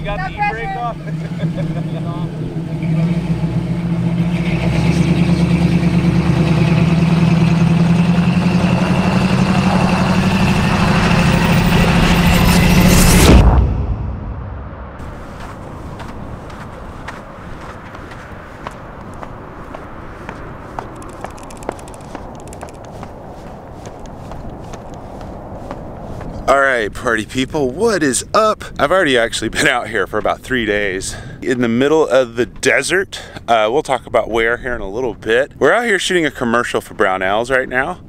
you got the e-brake off? Alright party people, what is up? I've already actually been out here for about 3 days. In the middle of the desert. We'll talk about where here in a little bit. We're out here shooting a commercial for Brownells right now.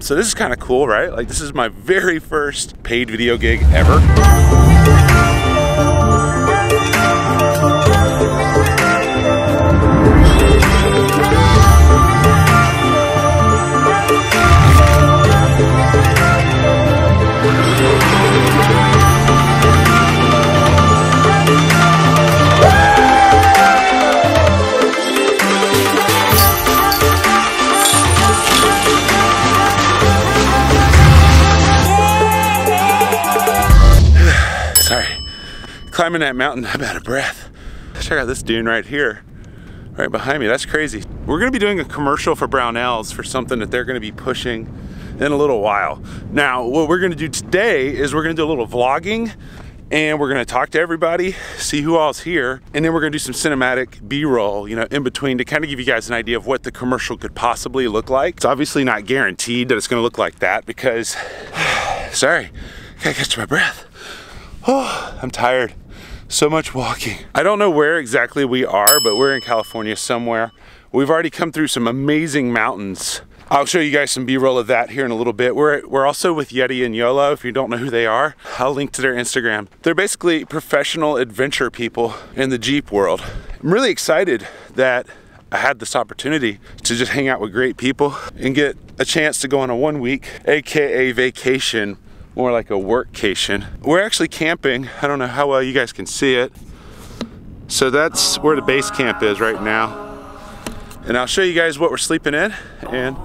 So this is kind of cool, right? Like this is my very first paid video gig ever. Climbing that mountain, I'm out of breath. Check out this dune right here, right behind me. That's crazy. We're gonna be doing a commercial for Brownells for something that they're gonna be pushing in a little while. Now, what we're gonna do today is we're gonna do a little vlogging and we're gonna talk to everybody, see who all's here, and then we're gonna do some cinematic B-roll, you know, in between to kind of give you guys an idea of what the commercial could possibly look like. It's obviously not guaranteed that it's gonna look like that because, sorry, I gotta catch my breath. Oh, I'm tired. So much walking. I don't know where exactly we are, but we're in California somewhere. We've already come through some amazing mountains. I'll show you guys some B-roll of that here in a little bit. We're also with Yeti and Yolo. If you don't know who they are, I'll link to their Instagram. They're basically professional adventure people in the Jeep world. I'm really excited that I had this opportunity to just hang out with great people and get a chance to go on a 1 week, AKA vacation, more like a workcation. We're actually camping. I don't know how well you guys can see it. So that's where the base camp is right now. And I'll show you guys what we're sleeping in and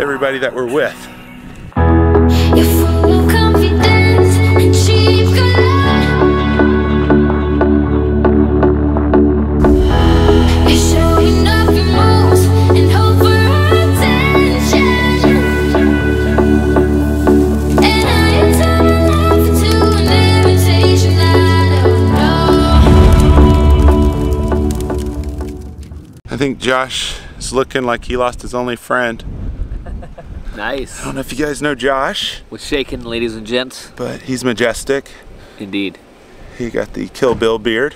everybody that we're with. I think Josh is looking like he lost his only friend. Nice. I don't know if you guys know Josh. What's shaking, ladies and gents? But he's majestic. Indeed. He got the Kill Bill beard.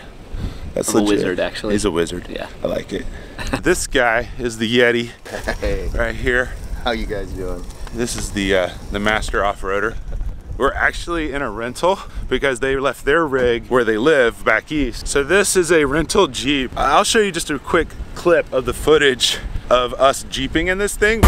That's legit. A wizard, actually. He's a wizard. Yeah. I like it. This guy is the Yeti. Hey. Right here. How you guys doing? This is the master off-roader. We're actually in a rental because they left their rig where they live back east. So this is a rental Jeep. I'll show you just a quick clip of the footage of us Jeeping in this thing.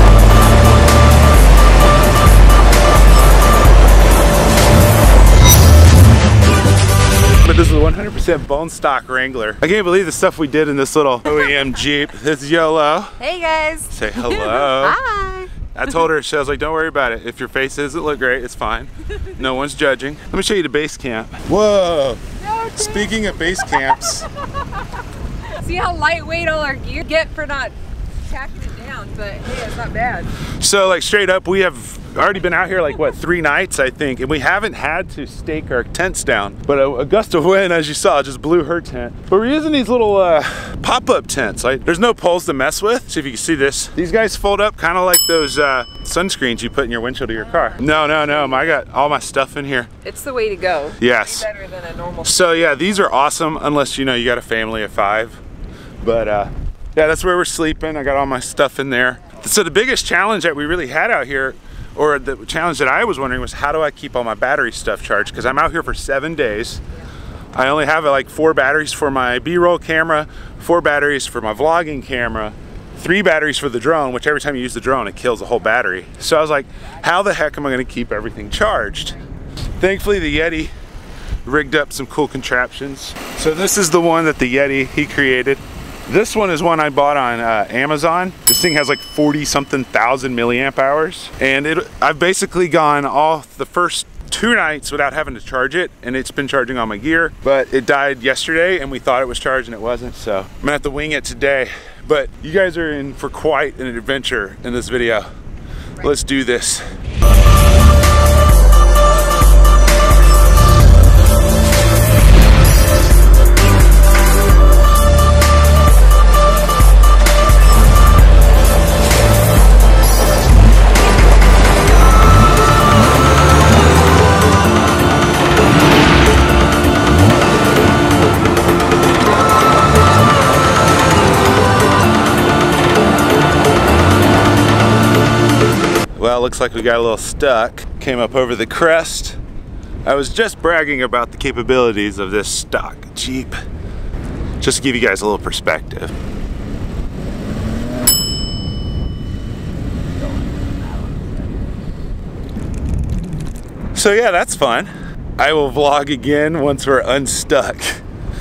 But this is a 100% bone stock Wrangler. I can't believe the stuff we did in this little OEM Jeep. This is Yolo. Hey guys. Say hello. Hi. I told her, she was like, don't worry about it. If your face doesn't look great, it's fine. No one's judging. Let me show you the base camp. Whoa. No, speaking of base camps. See how lightweight all our gear get for not packing it down, but hey, it's not bad. So like straight up, we have already been out here like what, 3 nights, I think, and we haven't had to stake our tents down. But a gust of wind, as you saw, just blew her tent. But we're using these little pop-up tents. Like there's no poles to mess with. See if you can see this. These guys fold up kind of like those sunscreens you put in your windshield of your car. No, I got all my stuff in here. It's the way to go. Yes. It's way better than a normal. So yeah, these are awesome unless you know you got a family of 5. But yeah, that's where we're sleeping. I got all my stuff in there. So the biggest challenge that we really had out here, or the challenge that I was wondering, was how do I keep all my battery stuff charged? Because I'm out here for 7 days. I only have like 4 batteries for my B-roll camera, 4 batteries for my vlogging camera, 3 batteries for the drone, which every time you use the drone, it kills the whole battery. So I was like, how the heck am I gonna keep everything charged? Thankfully, the Yeti rigged up some cool contraptions. So this is the one that the Yeti, he created. This one is one I bought on Amazon. This thing has like 40 something thousand milliamp hours. And I've basically gone off the first 2 nights without having to charge it, and it's been charging all my gear, but it died yesterday and we thought it was charged and it wasn't, so I'm gonna have to wing it today. But you guys are in for quite an adventure in this video. Let's do this. Looks like we got a little stuck. Came up over the crest. I was just bragging about the capabilities of this stock Jeep, just to give you guys a little perspective. So yeah, that's fun. I will vlog again once we're unstuck.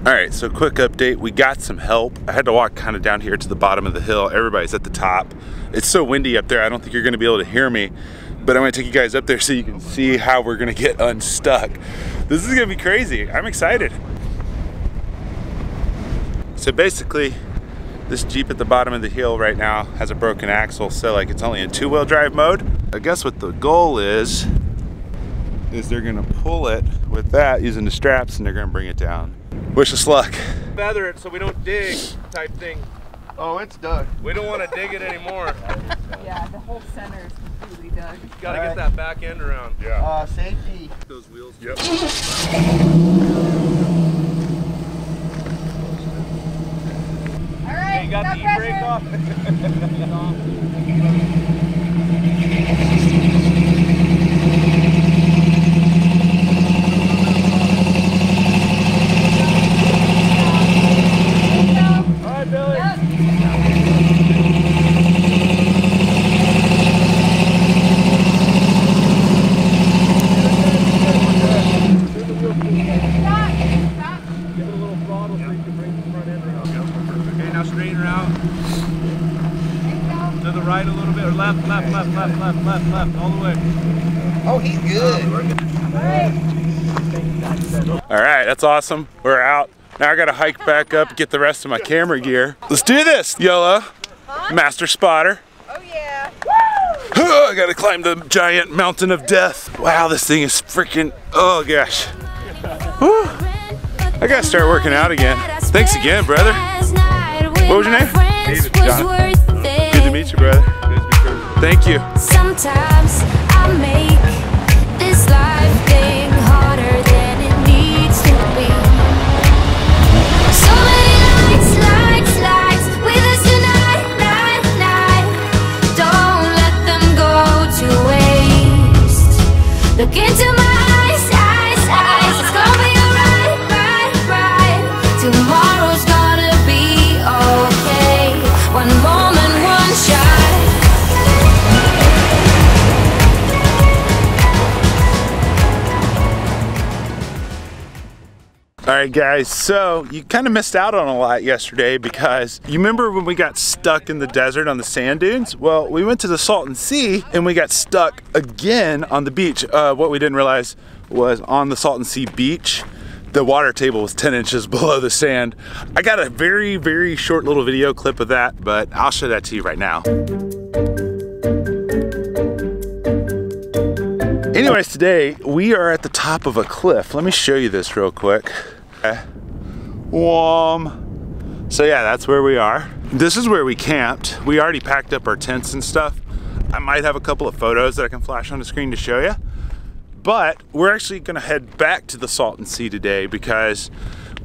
Alright, so quick update, we got some help. I had to walk kind of down here to the bottom of the hill. Everybody's at the top. It's so windy up there, I don't think you're gonna be able to hear me, but I'm gonna take you guys up there so you can see how we're gonna get unstuck. This is gonna be crazy, I'm excited. So basically, this Jeep at the bottom of the hill right now has a broken axle, so like it's only in 2-wheel drive mode. I guess what the goal is they're gonna pull it with that using the straps and they're gonna bring it down. Wish us luck. Feather it so we don't dig type thing. Oh, it's dug. We don't want to dig it anymore. Yeah, the whole center is completely dug. Got to get that back end around. Yeah. Safety. Those wheels. Yep. All right. Hey, you got the e-brake off? Left, all the way. Oh, he's good. All right, that's awesome. We're out. Now I gotta hike back up, get the rest of my camera gear. Let's do this, Yolo. Huh? Master spotter. Oh yeah. Woo! I gotta climb the giant mountain of death. Wow, this thing is freaking, oh gosh. Woo. I gotta start working out again. Thanks again, brother. What was your name? David. John. Good to meet you, brother. Thank you. Sometimes I make this life thing harder than it needs to be. So many lights with us tonight, night. Don't let them go to waste. Look into my eyes. It's gonna be alright, right. Tomorrow's gonna be okay. One moment, one shot. All right guys, so you kind of missed out on a lot yesterday because you remember when we got stuck in the desert on the sand dunes? Well, we went to the Salton Sea and we got stuck again on the beach. What we didn't realize was on the Salton Sea beach, the water table was 10 inches below the sand. I got a very, very short little video clip of that, but I'll show that to you right now. Anyways, today we are at the top of a cliff. Let me show you this real quick. So yeah, that's where we are. This is where we camped. We already packed up our tents and stuff. I might have a couple of photos that I can flash on the screen to show you, but we're actually gonna head back to the Salton Sea today because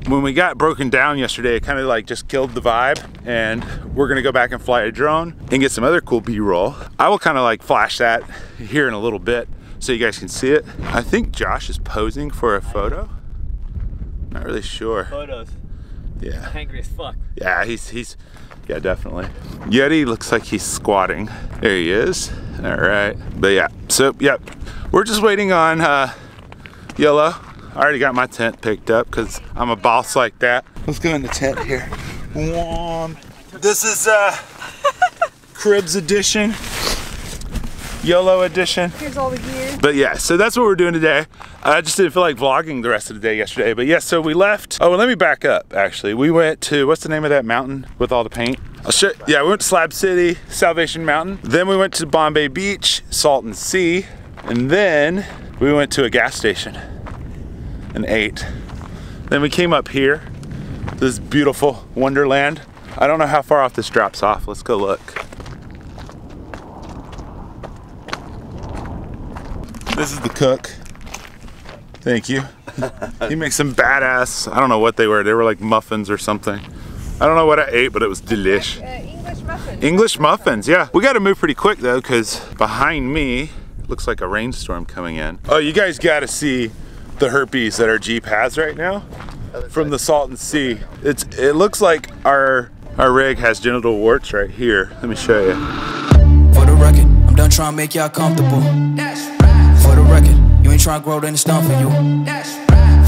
when we got broken down yesterday, it kind of like just killed the vibe, and we're gonna go back and fly a drone and get some other cool B-roll. I will kind of like flash that here in a little bit so you guys can see it. I think Josh is posing for a photo. Not really sure. Photos. Yeah. Angry as fuck. Yeah, yeah, definitely. Yeti looks like he's squatting. There he is. All right. But yeah, so, yep. We're just waiting on Yolo. I already got my tent picked up because I'm a boss like that. Let's go in the tent here. This is Cribs edition. YOLO edition. Here's all the gear. But yeah, so that's what we're doing today. I just didn't feel like vlogging the rest of the day yesterday, but yeah, so we left. Oh, well, let me back up, actually. We went to, what's the name of that mountain with all the paint? Yeah, we went to Slab City, Salvation Mountain. Then we went to Bombay Beach, Salton Sea, and then we went to a gas station and ate. Then we came up here, this beautiful wonderland. I don't know how far off this drops off. Let's go look. This is the cook. Thank you. He makes some badass, I don't know what they were. They were like muffins or something. I don't know what I ate, but it was delish. English muffins. English muffins, yeah. We gotta move pretty quick though, because behind me, looks like a rainstorm coming in. Oh, you guys gotta see the herpes that our Jeep has right now from the Salton Sea. It looks like our rig has genital warts right here. Let me show you. For the record, I'm done trying to make y'all comfortable. For the record, you ain't trying to grow, then it's done for you.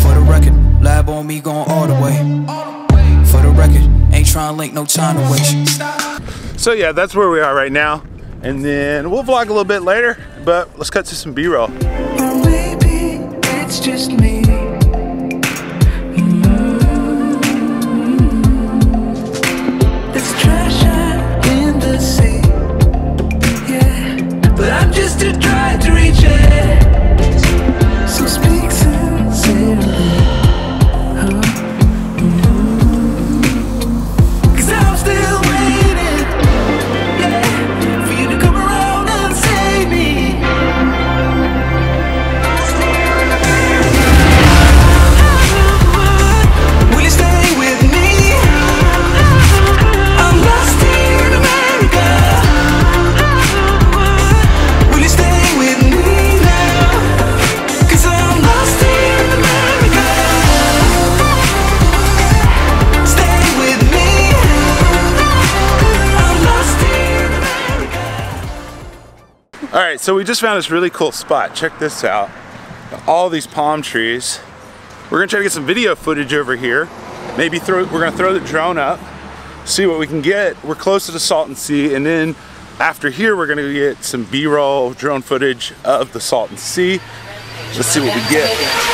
For the record, lab on me going all the way. For the record, ain't trying to link no time to waste. So yeah, that's where we are right now. And then we'll vlog a little bit later, but let's cut to some B-roll. Or maybe it's just me. There's trash out in the sea. Yeah, but I'm just too dry to reach it. So speak sincerely. Cause I'm still waiting, yeah, for you to come around and save me. Will you stay with me? I'm lost here in America. Will you stay with me? All right, so we just found this really cool spot. Check this out. All these palm trees. We're gonna try to get some video footage over here. Maybe we're gonna throw the drone up, see what we can get. We're close to the Salton Sea, and then after here, we're gonna get some B-roll drone footage of the Salton Sea. Let's see what we get.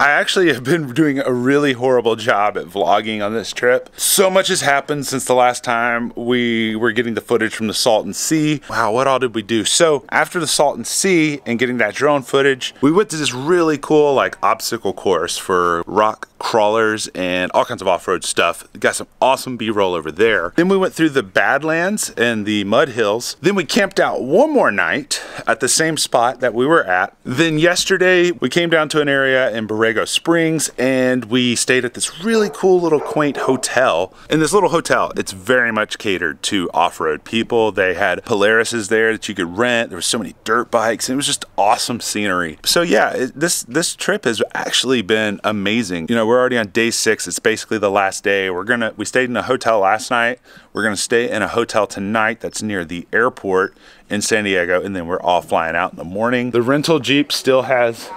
I actually have been doing a really horrible job at vlogging on this trip. So much has happened since the last time we were getting the footage from the Salton Sea. Wow, what all did we do? So after the Salton Sea and getting that drone footage, we went to this really cool like obstacle course for rock crawlers and all kinds of off-road stuff. Got some awesome B-roll over there. Then we went through the Badlands and the Mud Hills. Then we camped out one more night at the same spot that we were at. Then yesterday we came down to an area in Borrego Springs and we stayed at this really cool little quaint hotel. In this little hotel, it's very much catered to off-road people. They had Polarises there that you could rent. There were so many dirt bikes. It was just awesome scenery. So yeah, this trip has actually been amazing. You know, we're already on day 6. It's basically the last day. We stayed in a hotel last night. We're gonna stay in a hotel tonight that's near the airport in San Diego, and then we're all flying out in the morning. The rental Jeep still has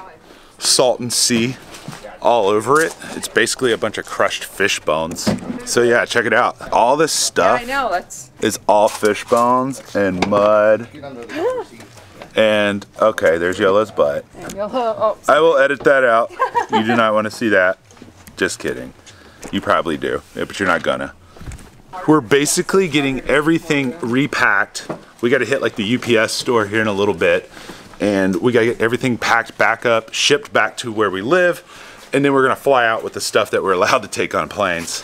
Salton Sea all over it. It's basically a bunch of crushed fish bones. So yeah, check it out. All this stuff is all fish bones and mud. And okay, there's Yolo's butt. I will edit that out. You do not want to see that. Just kidding. You probably do, but you're not gonna. We're basically getting everything repacked. We gotta hit like the UPS store here in a little bit. And we gotta get everything packed back up, shipped back to where we live. And then we're gonna fly out with the stuff that we're allowed to take on planes.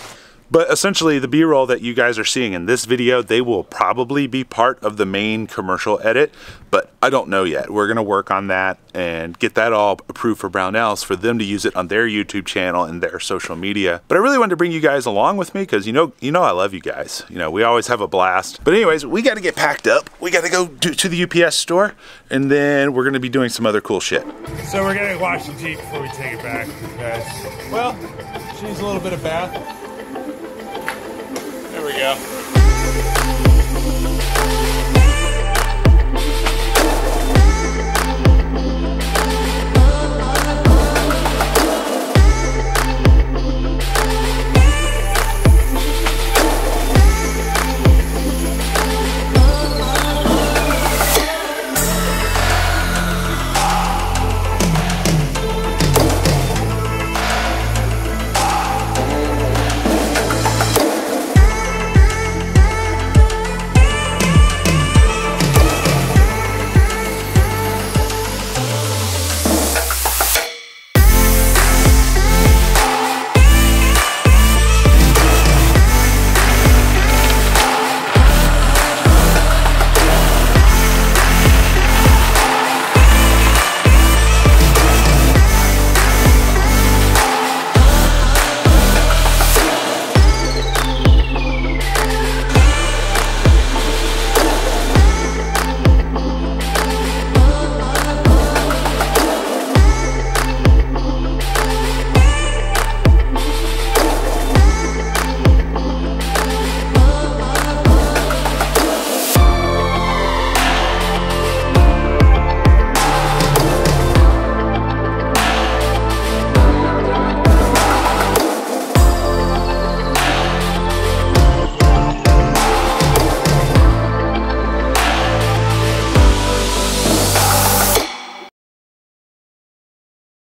But essentially the B-roll that you guys are seeing in this video, they will probably be part of the main commercial edit, but I don't know yet. We're gonna work on that and get that all approved for Brownells for them to use it on their YouTube channel and their social media. But I really wanted to bring you guys along with me because you know I love you guys. You know, we always have a blast. But anyways, we gotta get packed up. We gotta go to the UPS store and then we're gonna be doing some other cool shit. So we're gonna wash the Jeep before we take it back, guys. Well, she needs a little bit of bath. There we go.